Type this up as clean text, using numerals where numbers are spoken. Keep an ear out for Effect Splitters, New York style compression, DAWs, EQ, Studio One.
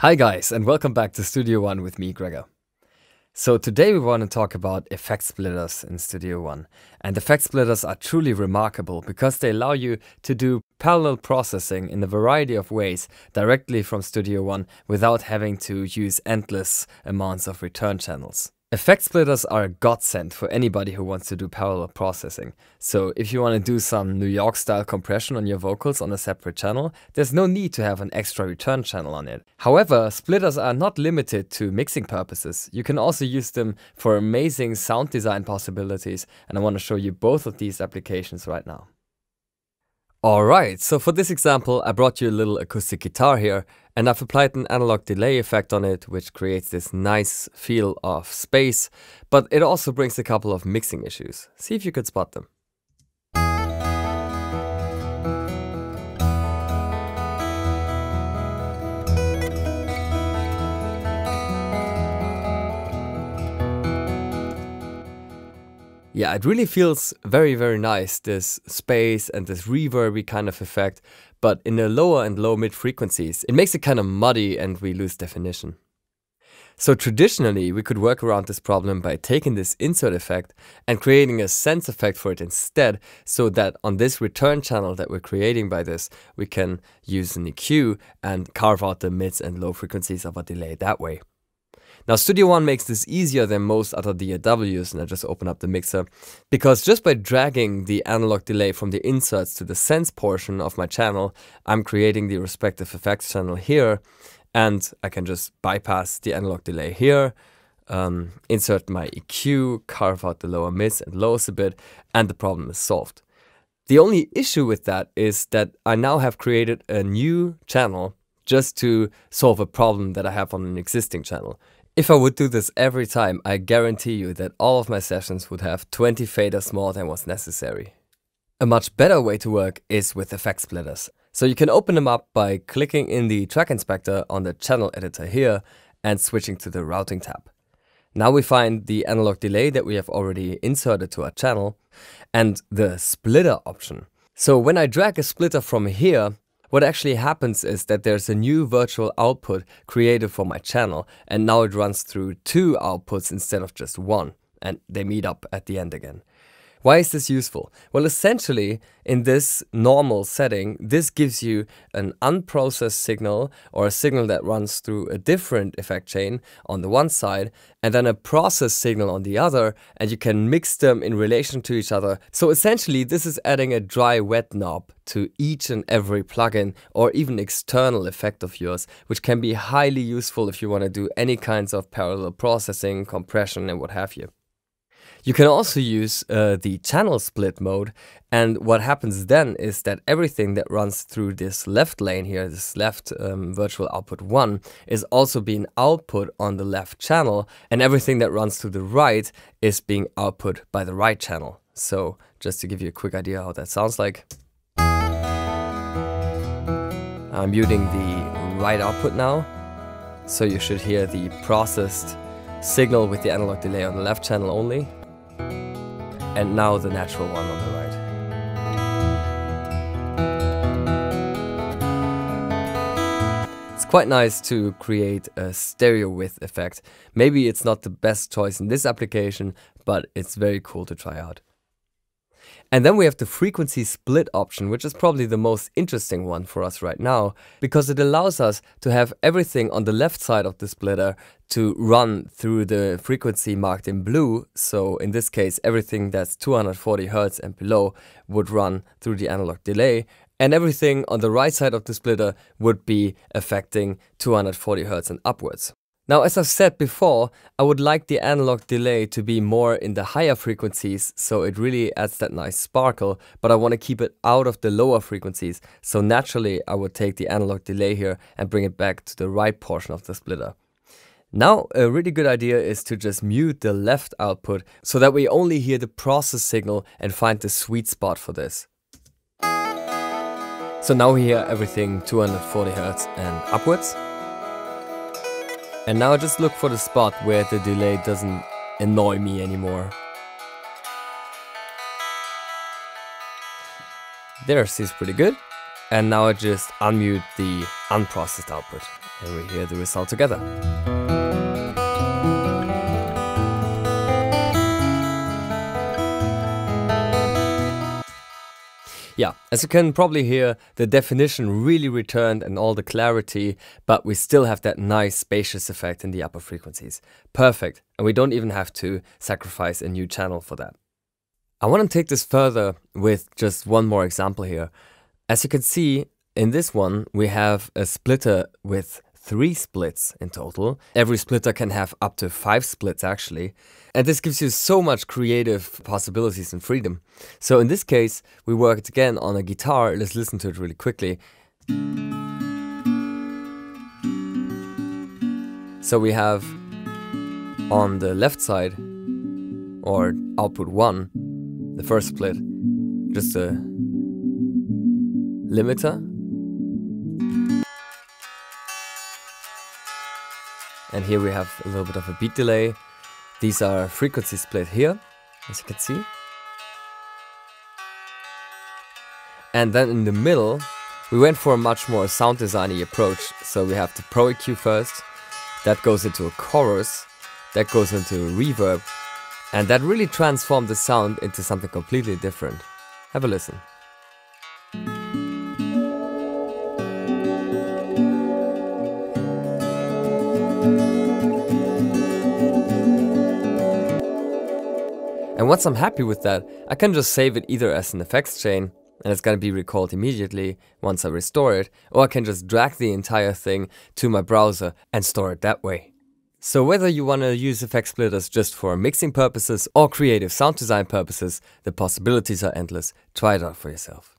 Hi guys, and welcome back to Studio One with me, Gregor. So today we want to talk about effect splitters in Studio One. And effect splitters are truly remarkable because they allow you to do parallel processing in a variety of ways directly from Studio One without having to use endless amounts of return channels. Effect splitters are a godsend for anybody who wants to do parallel processing. So if you want to do some New York style compression on your vocals on a separate channel, there's no need to have an extra return channel on it. However, splitters are not limited to mixing purposes. You can also use them for amazing sound design possibilities, and I want to show you both of these applications right now. Alright, so for this example, I brought you a little acoustic guitar here, and I've applied an analog delay effect on it, which creates this nice feel of space, but it also brings a couple of mixing issues. See if you could spot them. Yeah, it really feels very, very nice, this space and this reverby kind of effect, but in the lower and low-mid frequencies, it makes it kind of muddy and we lose definition. So traditionally, we could work around this problem by taking this insert effect and creating a sense effect for it instead, so that on this return channel that we're creating by this, we can use an EQ and carve out the mids and low frequencies of a delay that way. Now Studio One makes this easier than most other DAWs, and I just open up the mixer, because just by dragging the analog delay from the inserts to the sense portion of my channel, I'm creating the respective effects channel here, and I can just bypass the analog delay here, insert my EQ, carve out the lower mids and lows a bit, and the problem is solved. The only issue with that is that I now have created a new channel just to solve a problem that I have on an existing channel. If I would do this every time, I guarantee you that all of my sessions would have 20 faders more than was necessary. A much better way to work is with effect splitters. So you can open them up by clicking in the track inspector on the channel editor here and switching to the routing tab. Now we find the analog delay that we have already inserted to our channel and the splitter option. So when I drag a splitter from here, what actually happens is that there's a new virtual output created for my channel, and now it runs through two outputs instead of just one, and they meet up at the end again. Why is this useful? Well, essentially, in this normal setting, this gives you an unprocessed signal, or a signal that runs through a different effect chain on the one side, and then a processed signal on the other, and you can mix them in relation to each other. So essentially, this is adding a dry-wet knob to each and every plugin or even external effect of yours, which can be highly useful if you want to do any kinds of parallel processing, compression, and what have you. You can also use the channel split mode, and what happens then is that everything that runs through this left lane here, this left virtual output 1, is also being output on the left channel, and everything that runs to the right is being output by the right channel. So just to give you a quick idea how that sounds like, I'm muting the right output now, so you should hear the processed signal with the analog delay on the left channel only, and now the natural one on the right. It's quite nice to create a stereo width effect. Maybe it's not the best choice in this application, but it's very cool to try out. And then we have the frequency split option, which is probably the most interesting one for us right now, because it allows us to have everything on the left side of the splitter to run through the frequency marked in blue. So in this case, everything that's 240 Hz and below would run through the analog delay, and everything on the right side of the splitter would be affecting 240 Hz and upwards. Now, as I've said before, I would like the analog delay to be more in the higher frequencies, so it really adds that nice sparkle, but I want to keep it out of the lower frequencies, so naturally I would take the analog delay here and bring it back to the right portion of the splitter. Now, a really good idea is to just mute the left output, so that we only hear the process signal and find the sweet spot for this. So now we hear everything 240 Hz and upwards. And now just look for the spot where the delay doesn't annoy me anymore. There, seems pretty good. And now I just unmute the unprocessed output. and we hear the result together. Yeah, as you can probably hear, the definition really returned and all the clarity, but we still have that nice spacious effect in the upper frequencies. Perfect, and we don't even have to sacrifice a new channel for that. I want to take this further with just one more example here. As you can see, in this one, we have a splitter with 3 splits in total. Every splitter can have up to 5 splits actually. And this gives you so much creative possibilities and freedom. So in this case, we worked again on a guitar. Let's listen to it really quickly. So we have on the left side, or output 1, the first split, just a limiter. And here we have a little bit of a beat delay. These are frequency split here, as you can see. And then in the middle, we went for a much more sound designy approach. So we have the Pro EQ first, that goes into a chorus, that goes into a reverb, and that really transformed the sound into something completely different. Have a listen. And once I'm happy with that, I can just save it either as an effects chain, and it's gonna be recalled immediately once I restore it, or I can just drag the entire thing to my browser and store it that way. So whether you wanna use effect splitters just for mixing purposes or creative sound design purposes, the possibilities are endless. Try it out for yourself.